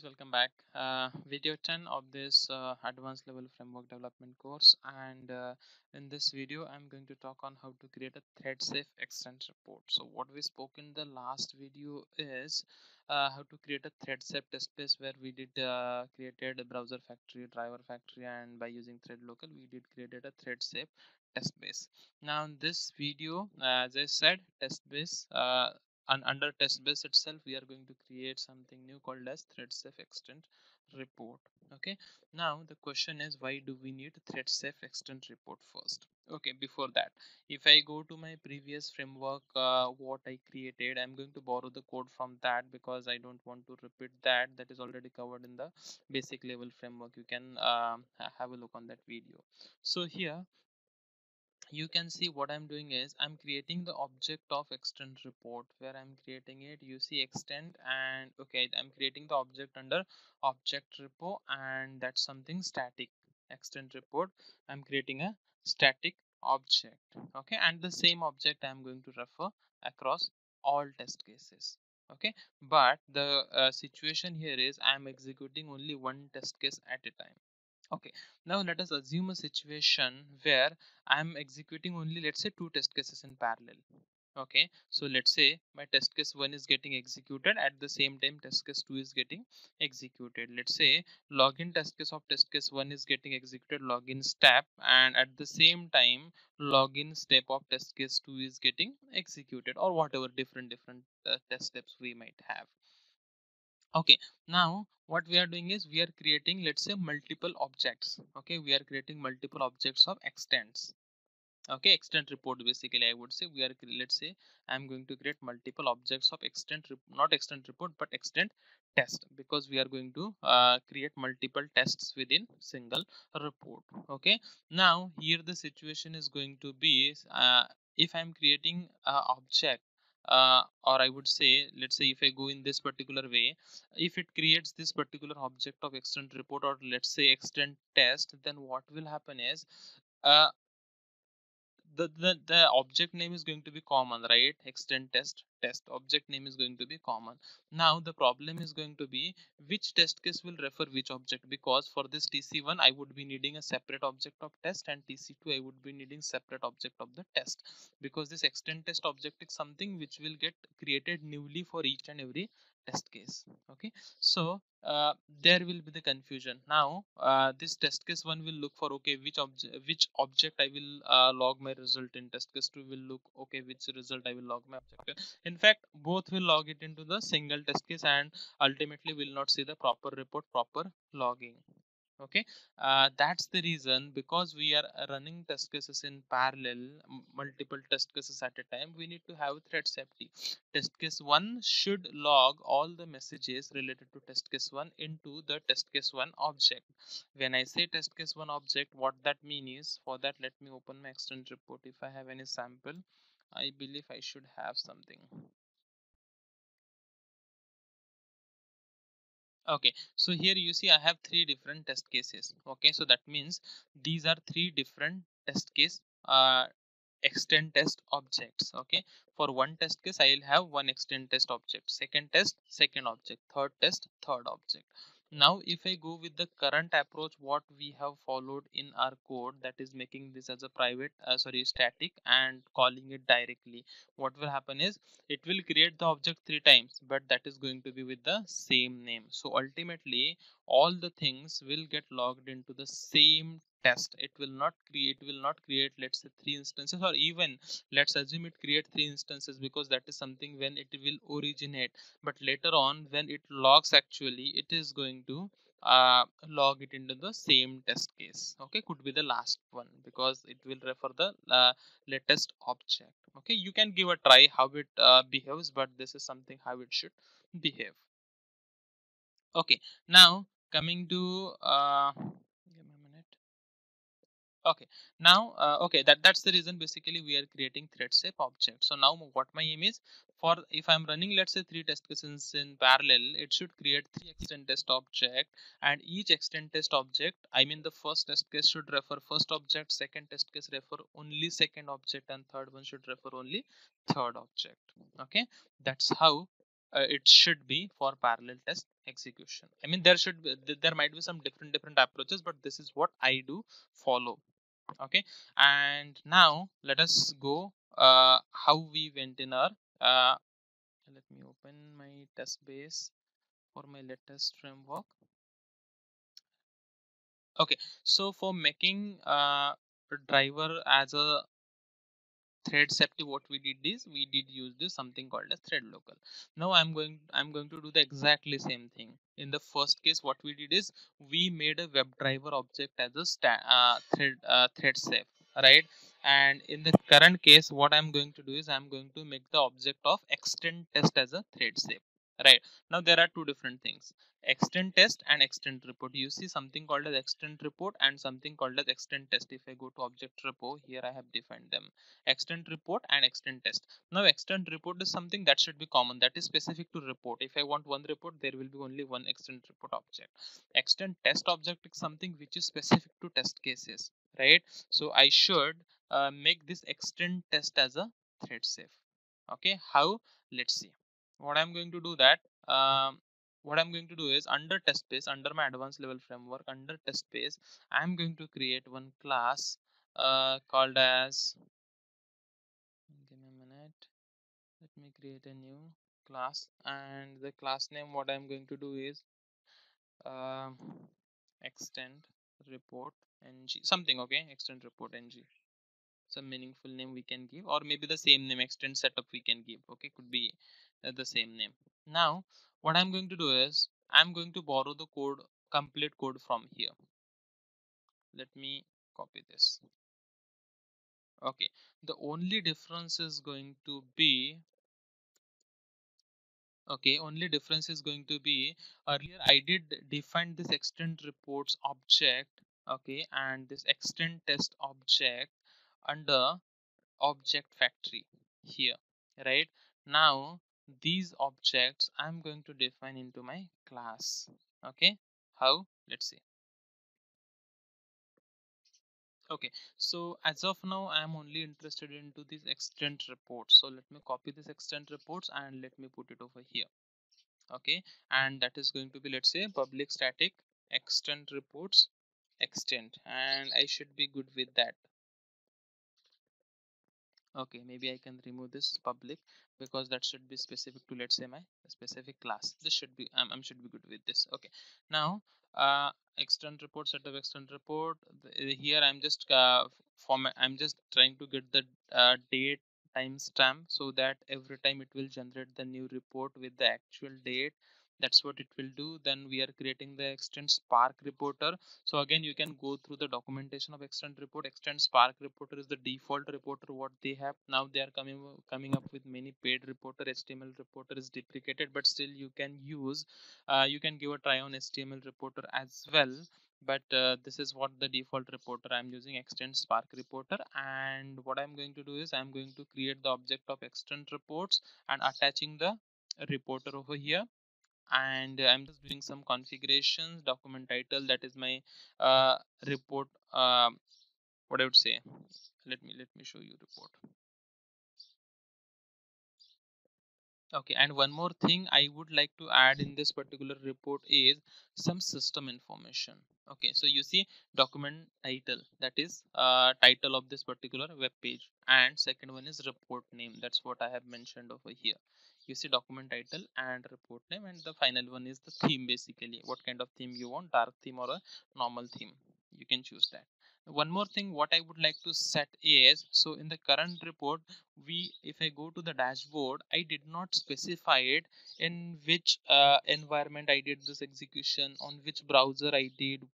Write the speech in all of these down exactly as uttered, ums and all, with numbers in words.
guys, welcome back. Uh, video ten of this uh, advanced level framework development course, and uh, in this video I'm going to talk on how to create a thread safe extent report. So what we spoke in the last video is uh, how to create a thread safe test case, where we did uh, created a browser factory, driver factory, and by using ThreadLocal we did created a thread safe test base. Now in this video, uh, as I said, test base uh, and under test base itself we are going to create something new called as thread safe extent report. Okay, now the question is, why do we need thread safe extent report first? Okay, before that, if I go to my previous framework, uh, what I created, I'm going to borrow the code from that because I don't want to repeat that. That is already covered in the basic level framework. You can uh, have a look on that video. So here you can see what I'm doing is I'm creating the object of extent report, where I'm creating it. You see extent, and okay, I'm creating the object under object repo, and that's something static. Extent report, I'm creating a static object. Okay, and the same object I'm going to refer across all test cases. Okay, but the uh, situation here is I'm executing only one test case at a time. Okay, now let us assume a situation where I'm executing only, let's say, two test cases in parallel. Okay, so let's say my test case one is getting executed at the same time test case two is getting executed. Let's say login test case of test case one is getting executed, login step, and at the same time login step of test case two is getting executed, or whatever different different uh, test steps we might have. Okay, now what we are doing is we are creating, let's say, multiple objects. Okay, we are creating multiple objects of extents. Okay, extent report, basically I would say we are, let's say I'm going to create multiple objects of extent, not extent report but extent test, because we are going to uh, create multiple tests within single report. Okay, now here the situation is going to be, uh, if I'm creating an object, Uh, or I would say, let's say if I go in this particular way, if it creates this particular object of extent report, or let's say extent test, then what will happen is uh, the, the, the object name is going to be common, right? Extent test test object name is going to be common. Now the problem is going to be which test case will refer which object, because for this T C one I would be needing a separate object of test, and T C two I would be needing separate object of the test, because this extent test object is something which will get created newly for each and every test case. Okay, so uh, there will be the confusion. Now uh, this test case one will look for, okay, which object which object I will uh, log my result in. Test case two will look, okay, which result I will log my object in. In fact, both will log it into the single test case, and ultimately will not see the proper report, proper logging. Okay, uh, that's the reason, because we are running test cases in parallel, multiple test cases at a time, we need to have thread safety. Test case one should log all the messages related to test case one into the test case one object. When I say test case one object, what that means is, for that let me open my extent report. If I have any sample, I believe I should have something. Okay, so here you see I have three different test cases. Okay, so that means these are three different test case uh, extent test objects. Okay, for one test case I will have one extent test object, second test second object, third test third object. Now if I go with the current approach what we have followed in our code, that is making this as a private uh, sorry static and calling it directly, what will happen is it will create the object three times, but that is going to be with the same name. So ultimately all the things will get logged into the same test. It will not create will not create let's say three instances, or even let's assume it create three instances, because that is something when it will originate, but later on when it logs, actually it is going to uh, log it into the same test case. Okay, could be the last one, because it will refer the uh, latest object. Okay, you can give a try how it uh, behaves, but this is something how it should behave. Okay, now coming to uh, okay now uh, okay that that's the reason basically we are creating thread safe object. So now what my aim is, for if I'm running let's say three test cases in parallel, it should create three extent test object, and each extent test object, I mean the first test case should refer first object, second test case refer only second object, and third one should refer only third object. Okay, that's how uh, it should be for parallel test execution. I mean, there should be, there might be some different different approaches, but this is what I do follow. Okay, and now let us go uh, how we went in our uh, let me open my test base for my latest framework. Okay, so for making uh, a driver as a thread safety, what we did is we did use this something called as thread local. Now I'm going I'm going to do the exactly same thing. In the first case, what we did is we made a WebDriver object as a sta uh, thread uh, thread safe, right? And in the current case, what I'm going to do is I'm going to make the object of extend test as a thread safe, right? Now there are two different things, extend test and extend report. You see something called as extend report and something called as extend test. If I go to object repo, here I have defined them, extend report and extend test. Now extend report is something that should be common, that is specific to report. If I want one report, there will be only one extend report object. Extend test object is something which is specific to test cases, right? So I should uh, make this extend test as a thread safe. Okay, how? Let's see. What I'm going to do that um, what I'm going to do is under test base, under my advanced level framework, under test base, I'm going to create one class uh, called as, give me a minute, let me create a new class, and the class name what I'm going to do is uh, ExtentReport N G something. Okay, ExtentReport N G, some meaningful name we can give, or maybe the same name, extend setup we can give. Okay, could be uh, the same name. Now what I'm going to do is I'm going to borrow the code, complete code from here. Let me copy this. Okay, the only difference is going to be okay only difference is going to be earlier I did define this extend reports object, okay, and this extend test object under object factory here, right? Now these objects I'm going to define into my class. Okay, how? Let's see. Okay, so as of now I'm only interested into this extent report, so let me copy this extent reports and let me put it over here. Okay, and that is going to be, let's say, public static extent reports extent, and I should be good with that. Okay, maybe I can remove this public because that should be specific to, let's say, my specific class. This should be um, I should be good with this. Okay, now uh, extend report setup extend report the, here I'm just uh, format I'm just trying to get the uh, date timestamp so that every time it will generate the new report with the actual date. That's what it will do. Then we are creating the extent spark reporter. So again, you can go through the documentation of extent report. Extent spark reporter is the default reporter what they have. Now they are coming coming up with many paid reporter. H T M L reporter is deprecated, but still you can use uh, you can give a try on H T M L reporter as well, but uh, this is what the default reporter I'm using, extend spark reporter. And what I'm going to do is I'm going to create the object of extent reports and attaching the reporter over here, and I'm just doing some configurations. Document title, that is my uh, report, uh, what I would say, let me let me show you report. Okay, and one more thing I would like to add in this particular report is some system information. Okay, so you see document title, that is uh, title of this particular web page, and second one is report name, that's what I have mentioned over here. You see document title and report name, and the final one is the theme, basically what kind of theme you want, dark theme or a normal theme, you can choose that. One more thing what I would like to set is, so in the current report, we if I go to the dashboard, I did not specify it in which uh, environment I did this execution, on which browser I did,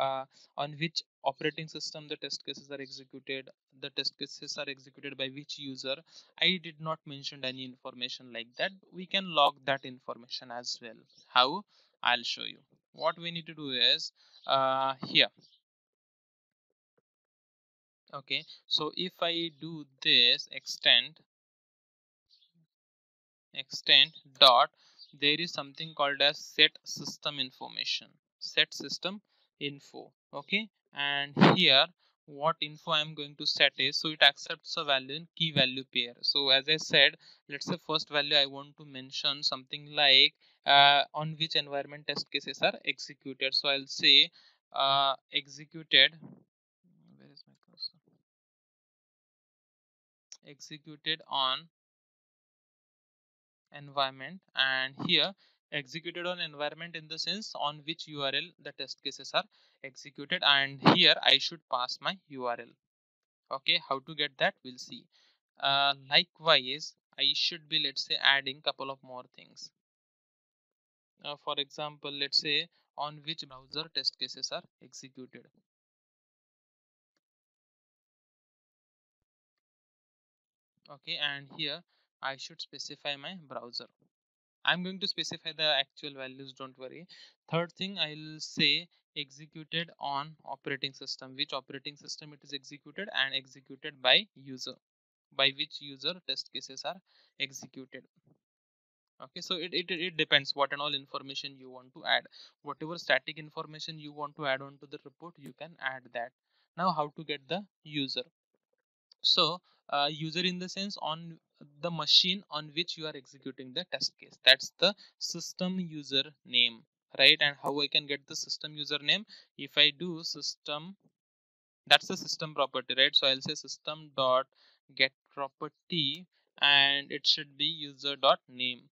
uh, on which operating system the test cases are executed, the test cases are executed by which user. I did not mention any information like that. We can log that information as well. How? I'll show you. What we need to do is uh, here. Okay, so if I do this extend extend dot, there is something called as set system information, set system info. Okay, and here what info I'm going to set is, so it accepts a value in key value pair. So as I said, let's say first value I want to mention something like uh, on which environment test cases are executed. So I'll say uh, executed. Where is my cursor? Executed on environment, and here executed on environment in the sense on which U R L the test cases are executed, and here I should pass my U R L. Okay, how to get that we'll see. Uh, likewise, I should be, let's say, adding couple of more things. Uh, for example, let's say on which browser test cases are executed. Okay, and here I should specify my browser. I'm going to specify the actual values, don't worry. Third thing, I'll say executed on operating system, which operating system it is executed, and executed by user, by which user test cases are executed. Okay, so it, it, it depends what and all information you want to add. Whatever static information you want to add on to the report, you can add that. Now how to get the user? So uh, user in the sense on the machine on which you are executing the test case, that's the system user name, right? And how I can get the system username? If I do system, that's the system property, right? So I'll say system dot get property, and it should be user dot name,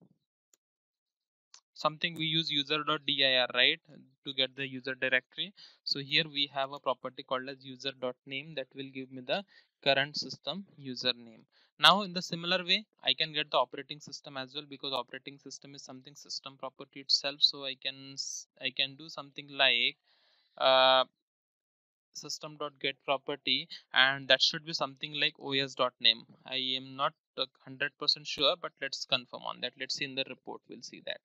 something we use user dot dir, right, to get the user directory. So here we have a property called as user dot name that will give me the current system username. Now in the similar way, I can get the operating system as well, because operating system is something system property itself. So I can I can do something like uh, system.getProperty, and that should be something like O S dot name. I am not one hundred percent sure, but let's confirm on that. Let's see in the report, we'll see that.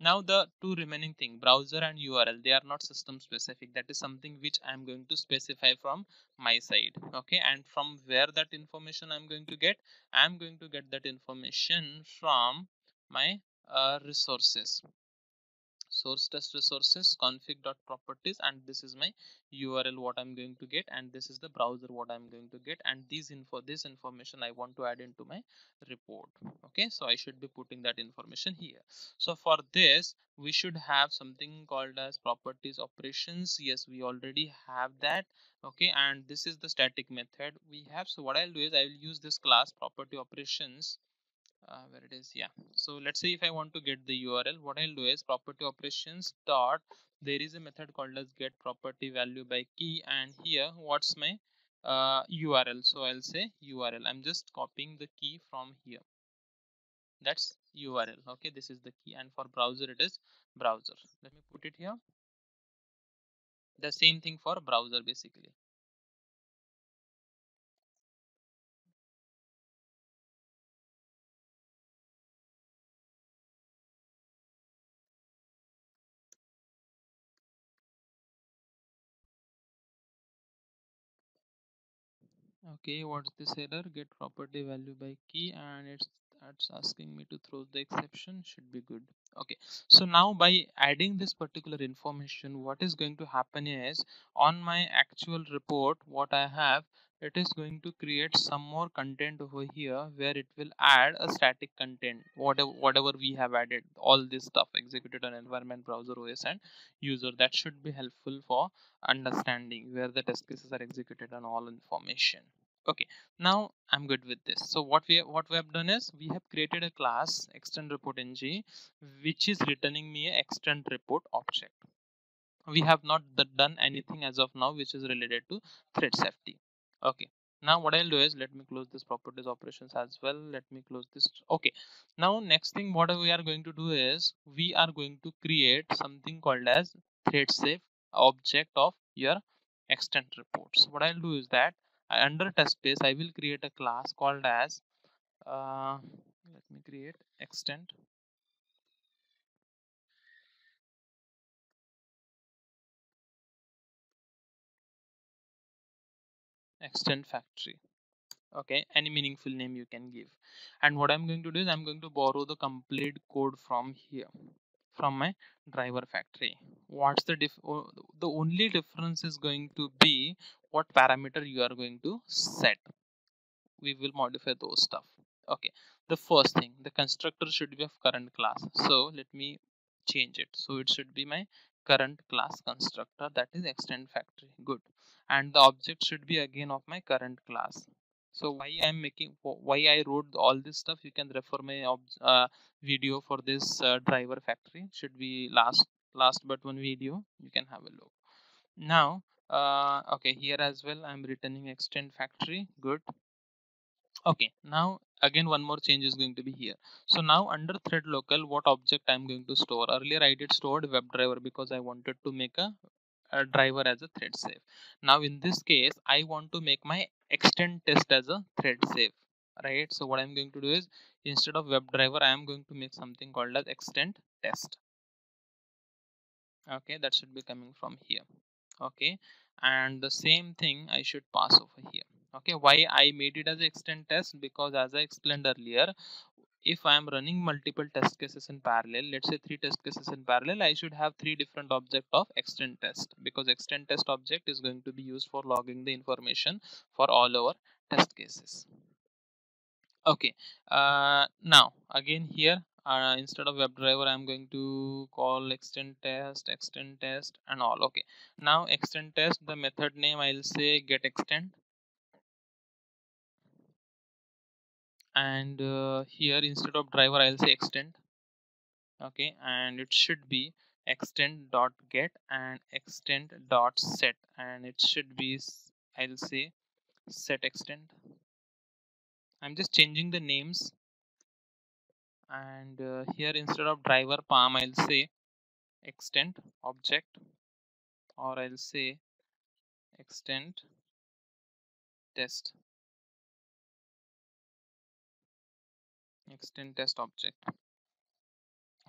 Now the two remaining thing, browser and U R L, they are not system specific. That is something which I am going to specify from my side. Okay, and from where that information I'm going to get? I'm going to get that information from my uh, resources. Source test resources, config.properties, and this is my U R L what I'm going to get, and this is the browser what I'm going to get, and these info this information I want to add into my report. Okay, so I should be putting that information here. So for this we should have something called as properties operations. Yes, we already have that. Okay, and this is the static method we have. So what I'll do is I will use this class property operations. Uh, where it is, yeah. So let's say if I want to get the U R L, what I'll do is property operations dot, there is a method called as get property value by key, and here what's my uh, U R L. So I'll say U R L. I'm just copying the key from here. That's U R L. Okay, this is the key, and for browser it is browser. Let me put it here. The same thing for browser basically. Okay, what's this error? Get property value by key, and it's that's asking me to throw the exception. Should be good. Okay, so now by adding this particular information, what is going to happen is on my actual report what I have, it is going to create some more content over here where it will add a static content, whatever whatever we have added, all this stuff executed on environment, browser, O S, and user. That should be helpful for understanding where the test cases are executed and all information. Okay, now I'm good with this. So what we what we have done is we have created a class ExtentReportNG which is returning me an extent report object. We have not done anything as of now which is related to thread safety. Okay, now what I'll do is let me close this properties operations as well. Let me close this. Okay, now next thing what we are going to do is we are going to create something called as thread safe object of your extent reports. What I'll do is that under test case I will create a class called as uh, let me create extent. ExtentFactory. Okay, any meaningful name you can give, and what I'm going to do is I'm going to borrow the complete code from here, from my driver factory. What's the diff oh, the only difference is going to be what parameter you are going to set. We will modify those stuff. Okay, the first thing, the constructor should be of current class. So let me change it. So it should be my current class constructor, that is ExtentFactory. Good. And the object should be again of my current class. So why I am making, why I wrote all this stuff, you can refer my uh, video for this uh, driver factory. Should be last last but one video. You can have a look. Now, uh, okay, here as well I am returning ExtentFactory. Good. Okay, now again one more change is going to be here. So now under ThreadLocal, what object I am going to store? Earlier I did stored WebDriver because I wanted to make a, a driver as a thread save. Now in this case, I want to make my ExtentTest as a thread save, right? So what I am going to do is, instead of WebDriver, I am going to make something called as ExtentTest. Okay, that should be coming from here. Okay, and the same thing I should pass over here. Okay, why I made it as ExtentTest? Because as I explained earlier, if I am running multiple test cases in parallel, let's say three test cases in parallel, I should have three different objects of ExtentTest, because ExtentTest object is going to be used for logging the information for all our test cases. Okay, uh, now again here, Uh, instead of WebDriver, I am going to call ExtentTest, ExtentTest and all. Okay, now ExtentTest, the method name I will say getExtent, and uh, here instead of driver I will say extent. Okay, and it should be extent.get and extent.set, and it should be, I will say, set extent. I am just changing the names. And uh, here instead of driver palm, I'll say extent object, or I'll say extent test, extent test object.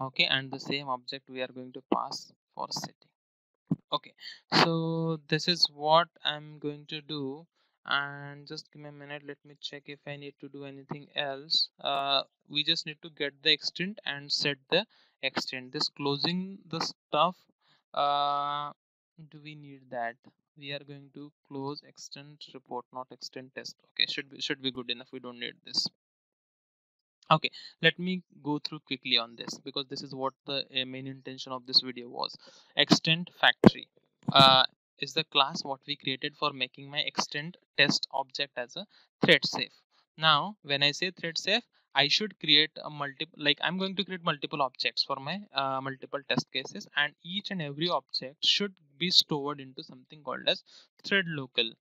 Okay, and the same object we are going to pass for setting. Okay, so this is what I'm going to do. And just give me a minute, let me check if I need to do anything else. Uh, we just need to get the extent and set the extent. This closing the stuff, uh, do we need that? We are going to close extent report, not extent test. Okay, should be should be good enough. We don't need this. Okay, let me go through quickly on this, because this is what the uh, main intention of this video was. ExtentFactory uh, is the class what we created for making my ExtentTest object as a thread safe. Now when I say thread safe, I should create a multiple, like I'm going to create multiple objects for my uh, multiple test cases, and each and every object should be stored into something called as ThreadLocal.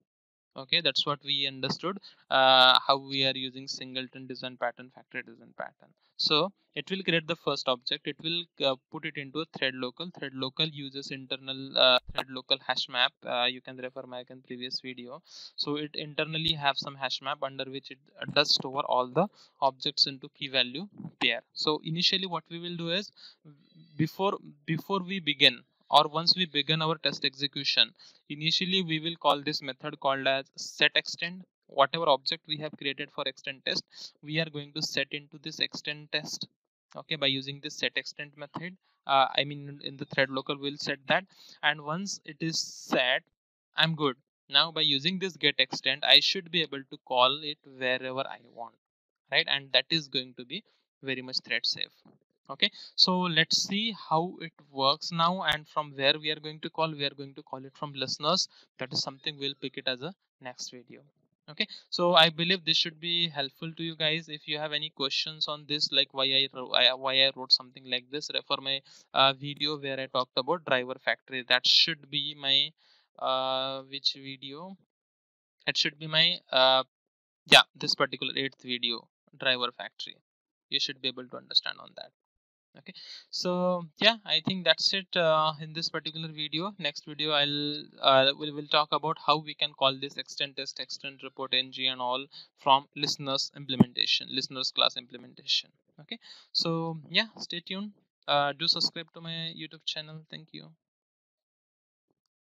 Okay, that's what we understood, uh, how we are using singleton design pattern, factory design pattern. So it will create the first object, it will uh, put it into a ThreadLocal. ThreadLocal uses internal uh, ThreadLocal hash map. Uh, you can refer my previous video. So it internally have some hash map under which it does store all the objects into key value pair. So initially what we will do is, before before we begin, or once we begin our test execution, initially we will call this method called as setExtend. Whatever object we have created for ExtentTest, we are going to set into this ExtentTest. Okay, by using this setExtend method, uh, I mean in the ThreadLocal we'll set that, and once it is set, I'm good. Now by using this getExtend, I should be able to call it wherever I want, right? And that is going to be very much thread safe. Okay, so let's see how it works now, and from where we are going to call, we are going to call it from listeners. That is something we'll pick it as a next video. Okay, so I believe this should be helpful to you guys. If you have any questions on this, like why I why I wrote something like this, refer my uh, video where I talked about driver factory. That should be my uh, which video? It should be my uh, yeah, this particular eighth video, driver factory. You should be able to understand on that. Okay, so yeah, I think that's it uh, in this particular video. Next video I'll uh, we will talk about how we can call this ExtentTest, ExtentReport N G and all from listeners implementation, listeners class implementation. Okay, so yeah, stay tuned. Uh, do subscribe to my YouTube channel. Thank you.